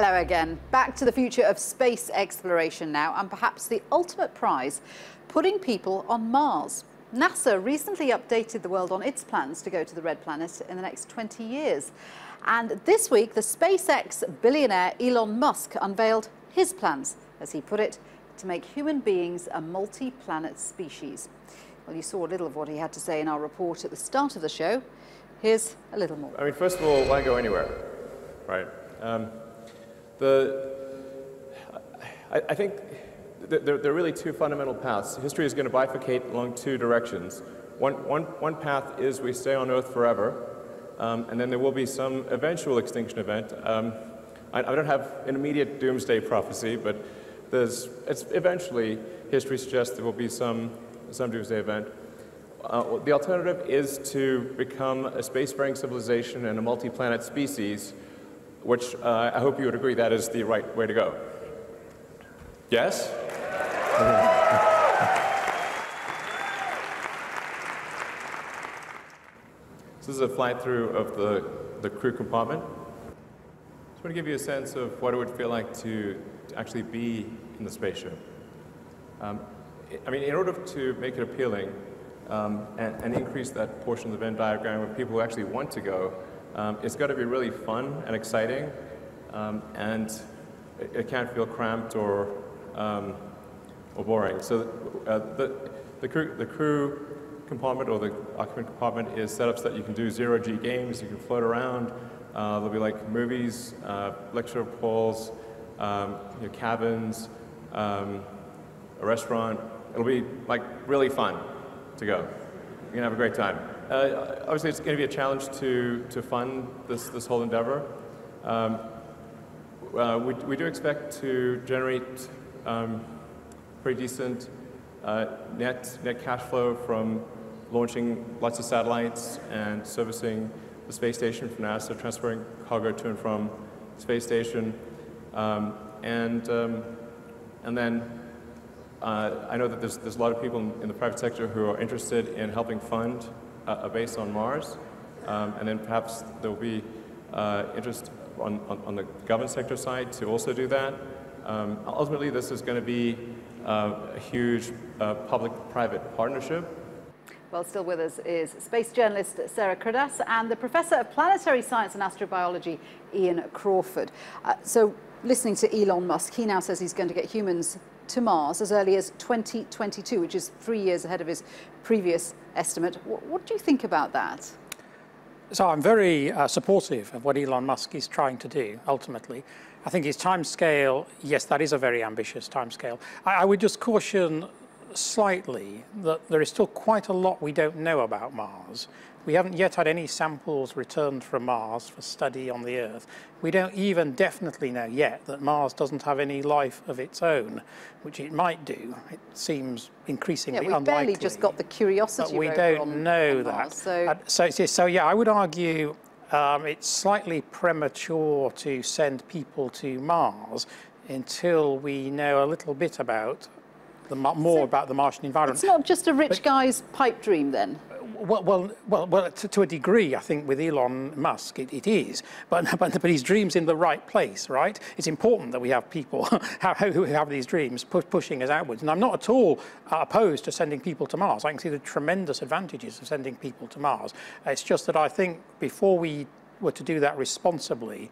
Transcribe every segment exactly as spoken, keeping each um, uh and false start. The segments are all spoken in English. Hello again. Back to the future of space exploration now, and perhaps the ultimate prize, putting people on Mars. NASA recently updated the world on its plans to go to the Red Planet in the next twenty years. And this week, the SpaceX billionaire Elon Musk unveiled his plans, as he put it, to make human beings a multi-planet species. Well, you saw a little of what he had to say in our report at the start of the show. Here's a little more. I mean, first of all, why go anywhere, right? Um, the, I, I think th there, there are really two fundamental paths. History is going to bifurcate along two directions. One, one, one path is we stay on Earth forever, um, and then there will be some eventual extinction event. Um, I, I don't have an immediate doomsday prophecy, but there's, it's eventually, history suggests there will be some, some doomsday event. Uh, the alternative is to become a spacefaring civilization and a multi-planet species, which uh, I hope you would agree that is the right way to go. Yes? So this is a fly-through of the, the crew compartment. I just want to give you a sense of what it would feel like to, to actually be in the spaceship. Um, I mean, in order to make it appealing um, and, and increase that portion of the Venn diagram of people who actually want to go, Um, it's got to be really fun and exciting, um, and it, it can't feel cramped or um, or boring. So uh, the the crew, the crew compartment or the occupant compartment is set up so that you can do zero-G games, you can float around. Uh, there'll be like movies, uh, lecture halls, um, you know, cabins, um, a restaurant. It'll be like really fun to go. You're gonna have a great time. Uh, obviously, it's going to be a challenge to, to fund this, this whole endeavor. Um, uh, we, we do expect to generate um, pretty decent uh, net, net cash flow from launching lots of satellites and servicing the space station from NASA, transferring cargo to and from the space station. Um, and, um, and then uh, I know that there's, there's a lot of people in, in the private sector who are interested in helping fund a base on Mars, um, and then perhaps there will be uh, interest on, on, on the government sector side to also do that. Um, ultimately, this is going to be uh, a huge uh, public-private partnership. Well, still with us is space journalist Sarah Cruddas and the Professor of Planetary Science and Astrobiology, Ian Crawford. Uh, so, listening to Elon Musk, he now says he's going to get humans to Mars as early as twenty twenty-two, which is three years ahead of his previous estimate. What, what do you think about that? So I'm very uh, supportive of what Elon Musk is trying to do, ultimately. I think his timescale, yes, that is a very ambitious timescale. I, I would just caution slightly that there is still quite a lot we don't know about Mars. We haven't yet had any samples returned from Mars for study on the Earth. We don't even definitely know yet that Mars doesn't have any life of its own, which it might do. It seems increasingly yeah, we unlikely. We barely just got the Curiosity rover. We don't on, know on that. Mars, so. Uh, so, so, yeah, I would argue um, it's slightly premature to send people to Mars until we know a little bit about the, more so about the Martian environment. It's not just a rich but, guy's pipe dream, then? Well, well, well, well to, to a degree, I think, with Elon Musk, it, it is. But, but, but his dream's in the right place, right? It's important that we have people who have these dreams pu pushing us outwards. And I'm not at all opposed to sending people to Mars. I can see the tremendous advantages of sending people to Mars. It's just that I think before we were to do that responsibly,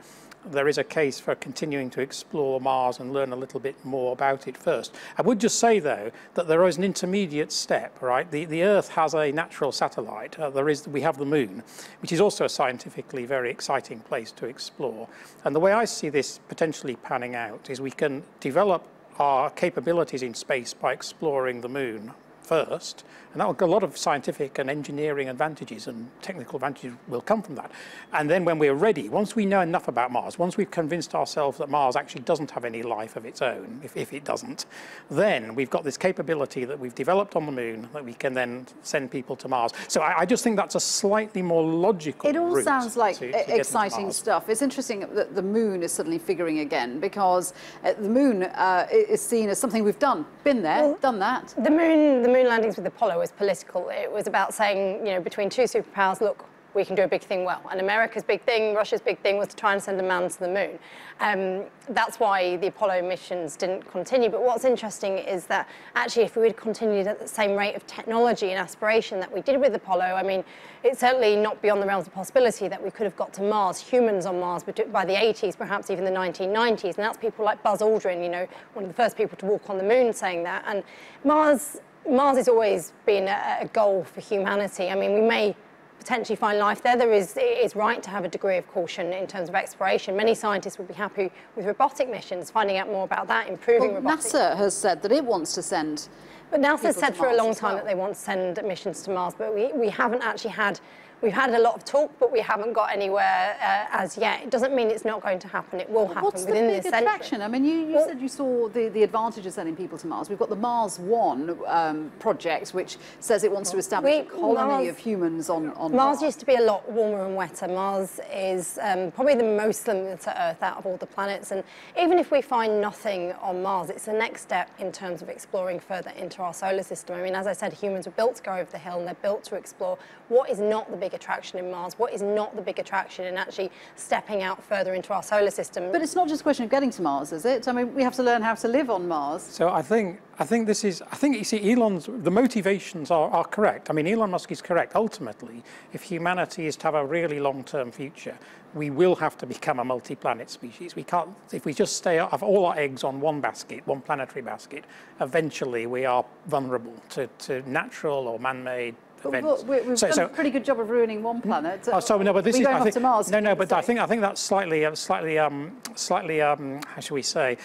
there is a case for continuing to explore Mars and learn a little bit more about it first. I would just say, though, that there is an intermediate step, right? The, the Earth has a natural satellite. Uh, there is, we have the Moon, which is also a scientifically very exciting place to explore. And the way I see this potentially panning out is we can develop our capabilities in space by exploring the Moon first, and that will get a lot of scientific and engineering advantages and technical advantages will come from that. And then when we're ready, once we know enough about Mars, once we've convinced ourselves that Mars actually doesn't have any life of its own, if, if it doesn't, then we've got this capability that we've developed on the Moon that we can then send people to Mars. So I, I just think that's a slightly more logical route. It all sounds like to, to exciting stuff. It's interesting that the Moon is suddenly figuring again, because the Moon uh, is seen as something we've done, been there, well, done that. The moon, the moon landings with Apollo was political. It was about saying, you know, between two superpowers, look, we can do a big thing well. And America's big thing, Russia's big thing was to try and send a man to the moon. Um, that's why the Apollo missions didn't continue. But what's interesting is that actually if we had continued at the same rate of technology and aspiration that we did with Apollo, I mean, it's certainly not beyond the realms of possibility that we could have got to Mars, humans on Mars, by the eighties, perhaps even the nineteen nineties. And that's people like Buzz Aldrin, you know, one of the first people to walk on the moon, saying that. And Mars, Mars has always been a, a goal for humanity. I mean, we may potentially find life there. There is, it is right to have a degree of caution in terms of exploration. Many scientists would be happy with robotic missions, finding out more about that, improving well, robotics. NASA has said that it wants to send But NASA's said for a long time well. that they want to send missions to Mars, but we, we haven't actually had, we've had a lot of talk, but we haven't got anywhere uh, as yet. It doesn't mean it's not going to happen. It will happen What's within this century. What's the big attraction? I mean, you, you well, said you saw the, the advantage of sending people to Mars. We've got the Mars One um, project, which says it wants to establish we, a colony Mars, of humans on, on Mars. Mars used to be a lot warmer and wetter. Mars is um, probably the most similar to Earth out of all the planets. And even if we find nothing on Mars, it's the next step in terms of exploring further into our solar system. I mean, as I said, humans were built to go over the hill, and they're built to explore. What is not the big attraction in Mars? What is not the big attraction in actually stepping out further into our solar system? But it's not just a question of getting to Mars, is it? I mean, we have to learn how to live on Mars. So I think, I think this is, I think you see, Elon's, the motivations are, are correct. I mean, Elon Musk is correct. Ultimately, if humanity is to have a really long-term future, we will have to become a multi-planet species. We can't, if we just stay, have all our eggs on one basket, one planetary basket, eventually we are vulnerable to, to natural or man-made events. But we've so, done so, a pretty good job of ruining one planet. Oh, so no, but this we is I think, to Mars. No, no, but I think I think that's slightly, uh, slightly, um, slightly, um, how shall we say,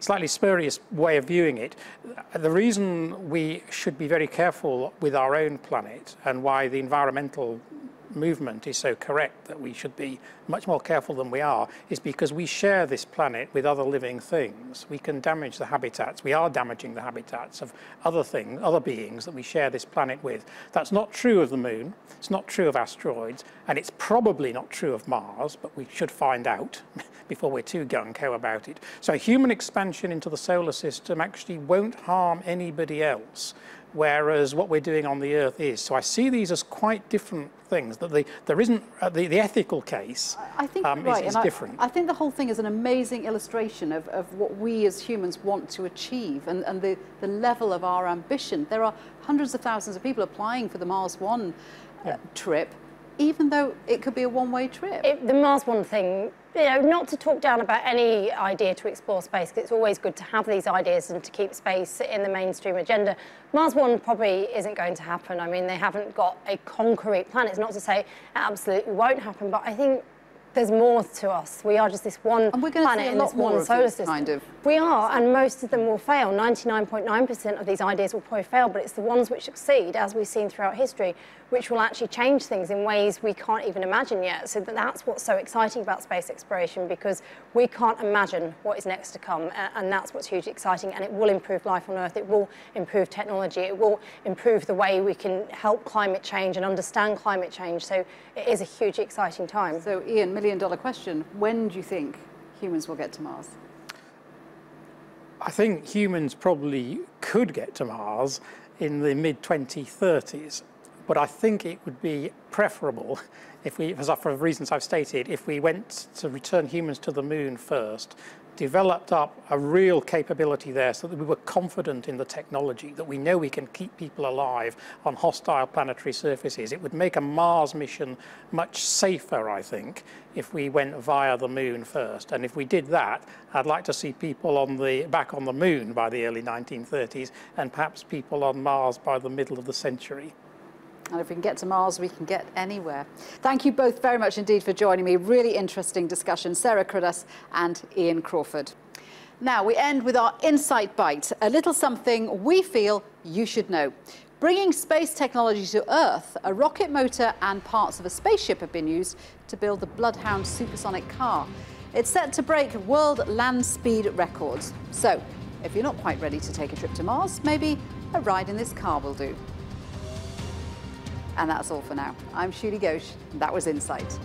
slightly spurious way of viewing it. The reason we should be very careful with our own planet and why the environmental movement is so correct that we should be much more careful than we are is because we share this planet with other living things. We can damage the habitats. We are damaging the habitats of other things, other beings that we share this planet with. That's not true of the moon. It's not true of asteroids, and it's probably not true of Mars, but we should find out before we're too gung-ho about it. So human expansion into the solar system actually won't harm anybody else, whereas what we're doing on the Earth is. So I see these as quite different things, that the, there isn't, uh, the, the ethical case I think um, right. is, is different. I, I think the whole thing is an amazing illustration of, of what we as humans want to achieve and, and the, the level of our ambition. There are hundreds of thousands of people applying for the Mars One uh, yeah. trip, even though it could be a one-way trip. It, the Mars One thing, you know, not to talk down about any idea to explore space, because it's always good to have these ideas and to keep space in the mainstream agenda. Mars One probably isn't going to happen. I mean, they haven't got a concrete plan. It's not to say it absolutely won't happen, but I think there's more to us. We are just this one planet in this one solar system. Kind of. We are, and most of them will fail. ninety-nine point nine percent of these ideas will probably fail, but it's the ones which succeed, as we've seen throughout history, which will actually change things in ways we can't even imagine yet. So that's what's so exciting about space exploration, because we can't imagine what is next to come, and that's what's hugely exciting, and it will improve life on Earth. It will improve technology. It will improve the way we can help climate change and understand climate change. So it is a hugely exciting time. So, Ian, million dollar question, when do you think humans will get to Mars? I think humans probably could get to Mars in the mid twenty thirties, but I think it would be preferable if we, for reasons I've stated, if we went to return humans to the moon first, developed up a real capability there so that we were confident in the technology, that we know we can keep people alive on hostile planetary surfaces. It would make a Mars mission much safer, I think, if we went via the moon first. And if we did that, I'd like to see people on the, back on the moon by the early nineteen thirties, and perhaps people on Mars by the middle of the century. And if we can get to Mars, we can get anywhere. Thank you both very much indeed for joining me. Really interesting discussion. Sarah Cruddas and Ian Crawford. Now, we end with our Insight Bite, a little something we feel you should know. Bringing space technology to Earth, a rocket motor and parts of a spaceship have been used to build the Bloodhound supersonic car. It's set to break world land speed records. So, if you're not quite ready to take a trip to Mars, maybe a ride in this car will do. And that's all for now. I'm Shudi Ghosh, and that was Insight.